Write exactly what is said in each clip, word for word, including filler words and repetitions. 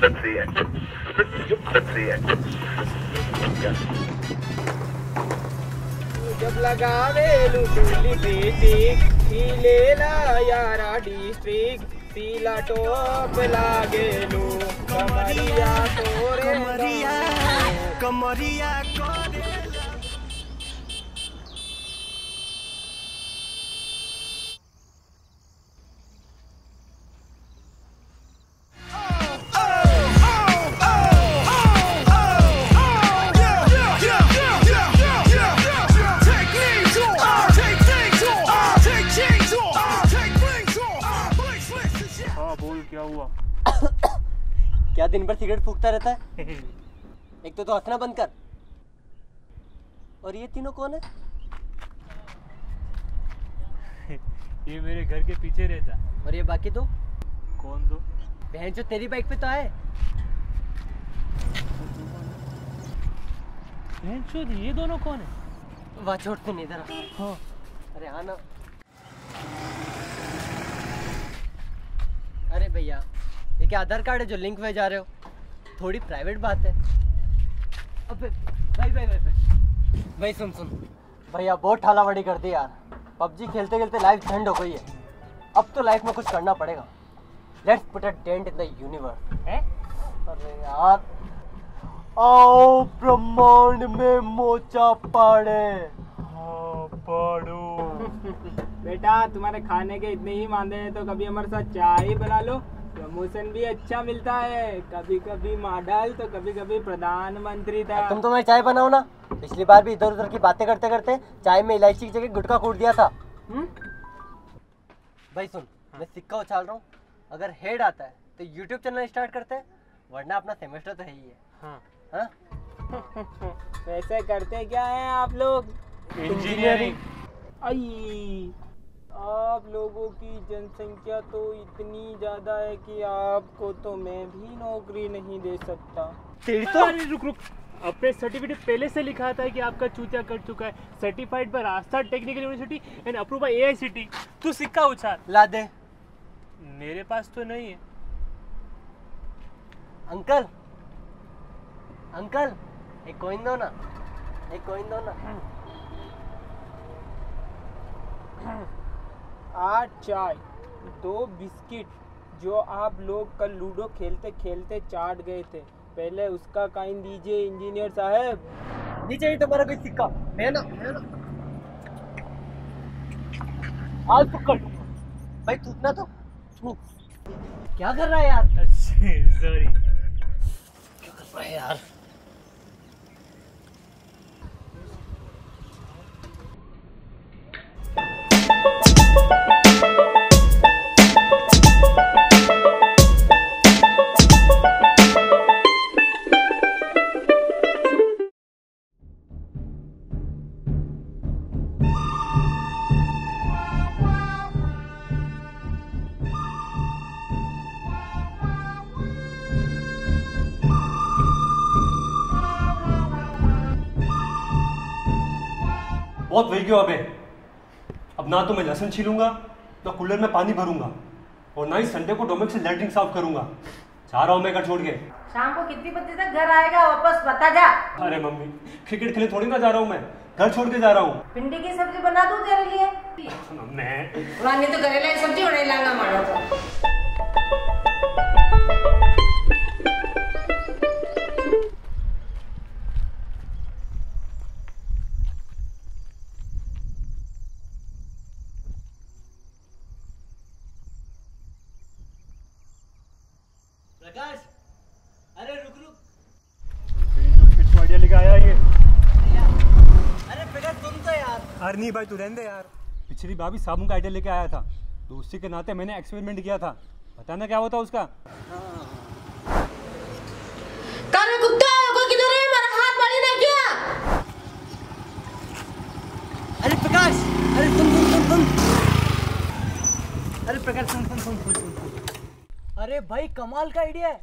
Let's see it. Let's see it. जब लगावे लुटूली बेटी पीले ला यारा डिस्ट्रिक्ट पीला टॉप लागे लू कमरिया कोरे कमरिया कमरिया कोरे क्या हुआ? क्या दिन भर सिगरेट फूकता रहता है? एक तो तो हंसना बंद कर। और ये तीनों कौन है? ये मेरे घर के पीछे रहता। और ये बाकी दो? कौन दो? बहन जो तेरी बाइक पे तो आए। बहन जो ये दोनों कौन है? वाह छोड़ तू इधर आ। हाँ। अरे हाँ ना। अरे भैया ये क्या आधार कार्ड है जो लिंक में जा रहे हो? थोड़ी प्राइवेट बात है। अबे भाई भाई भाई भाई भाई सुन सुन भैया बहुत ठालावाड़ी कर दी यार। पबजी खेलते खेलते लाइफ झंड हो गई है। अब तो लाइफ में कुछ करना पड़ेगा। Let's put a dent in the universe. हैं? अरे यार आओ ब्रह्मांड में मोचा पाड़े। हाँ पाड़ो। बेटा तुम्हारे खाने के इतने ही मांदे हैं तो कभी हमारे साथ चाय बना लो। प्रमोशन भी अच्छा मिलता है, कभी कभी मॉडल तो कभी कभी प्रधानमंत्री था। तुम तो मैं चाय बनाओ ना। पिछली बार भी इधर उधर की बातें करते करते चाय में इलायची की जगह गुटखा कूट दिया था। हुँ? भाई सुन मैं सिक्का उछाल रहा हूँ। अगर हेड आता है तो यूट्यूब चैनल स्टार्ट करते हैं, वरना अपना सेमेस्टर तो है ही है। वैसे करते क्या है आप लोग? इंजीनियरिंग। आप लोगों की जनसंख्या तो इतनी ज्यादा है कि आपको तो मैं भी नौकरी नहीं दे सकता। तेरी तो अरे रुक रुक अपने सर्टिफिकेट पहले से लिखा था कि आपका चूचा कट चुका है। Certified by Aastha technical university and approved by A I C T. तू सिक्का उछाल ला दे। मेरे पास तो नहीं है। अंकल अंकल एक कॉइन दो ना, एक कॉइन दो ना। आठ चाय दो बिस्किट जो आप लोग कल लूडो खेलते खेलते चाट गए थे, पहले उसका काइन दीजिए इंजीनियर साहब। नीचे ही तुम्हारा कोई सिक्का मैं ना, मैं ना। आज तो कर भाई थूकना तो थूक। क्या कर रहा है यार? सॉरी क्या कर रहा है यार? बहुत वही क्यों? अबे अब ना तो मैं लहसुन छीलूंगा, ना कूलर में पानी भरूंगा, और ना ही संडे को डोमेक से लैट्रिन साफ करूंगा। जा रहा हूं मैं घर छोड़ के। शाम को कितनी बजे तक घर आएगा वापस बता जा। अरे मम्मी क्रिकेट खेलने थोड़ी ना जा रहा हूँ मैं, घर छोड़ के जा रहा हूँ। भिंडी की सब्जी बना दूं तेरे लिए। मैं तो करेला की सब्जी उड़े लाऊंगा मारो। अरे रुक रुक लेके आया ये। अरे बेटा तुम तो यार। अरे नहीं भाई तू रहने दे यार। पिछली बार भी साबुन का आइडिया लेके आया था, तो उसी के नाते मैंने एक्सपेरिमेंट किया था। पता ना क्या होता उसका। कारे कुत्ता को किधर है? मेरा हाथ मारी ना क्या? अरे प्रकाश अरे तुम तुम तुम अरे प्रकाश तुम तुम तुम तुम अरे भाई कमाल का आइडिया है।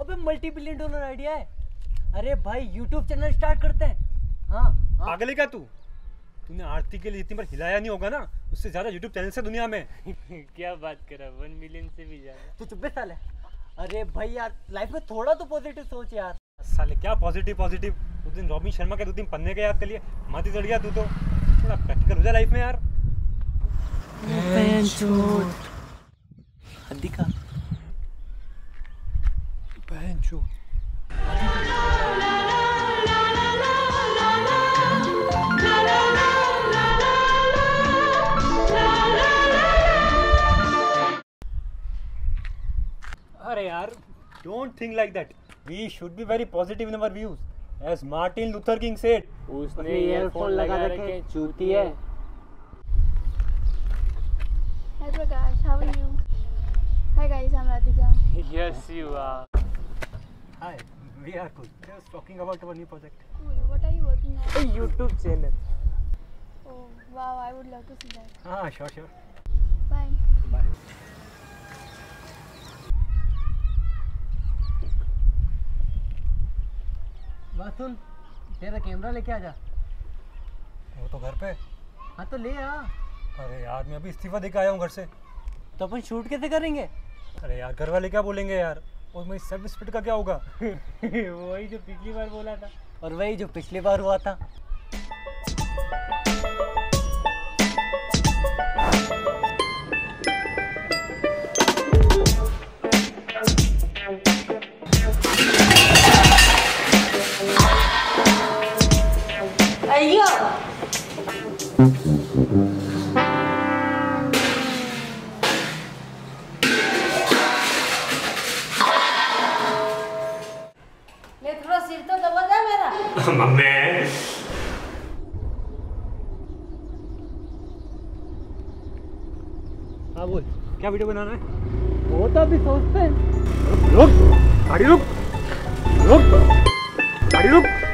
अबे मल्टी बिलियन डॉलर आइडिया है। अरे भाई यूट्यूब चैनल स्टार्ट करते हैं। हाँ पागल है क्या तू? तूने आरती के लिए इतनी बार हिलाया नहीं होगा ना, उससे ज्यादा यूट्यूब चैनल से दुनिया में। क्या बात कर रहा है, वन मिलियन से भी ज्यादा। तू चुप साले। अरे भाई यार लाइफ में थोड़ा तो पॉजिटिव सोच यार। साले क्या पॉजिटिव पॉजिटिव, उस दिन रॉबिन शर्मा के दो तीन पन्ने के याद कर लिए, माथी चढ़ गया तू तो। थोड़ा प्रैक्टिकल हो जा लाइफ में यार। अधिका अरे यार don't think like that. We should be very positive in our views. As Martin Luther King said. उसने ईयरफोन लगा रखे चूती है। Hi Prakash, how are you? Hi guys, I'm Radhika. Yes, you are. Hi, we are cool. Just talking about our new project. Cool. What are you working on? A YouTube channel. Oh wow, I would love to see that. Ah, sure, sure. Bye. Bye. बात सुन, तेरा camera लेके आ जा। वो तो घर पे। हाँ तो ले आ। अरे यार मैं अभी इस्तीफा देके आया हूँ घर से। तो अपन शूट कैसे करेंगे? अरे यार घर वाले क्या बोलेंगे यार, और मेरी सर्विस फिट का क्या होगा? वही जो पिछली बार बोला था और वही जो पिछली बार हुआ था। हाँ बोल, क्या वीडियो बनाना है? वो तो अभी सोचते हैं। रुक, गाड़ी रुक, रुक, गाड़ी रुक।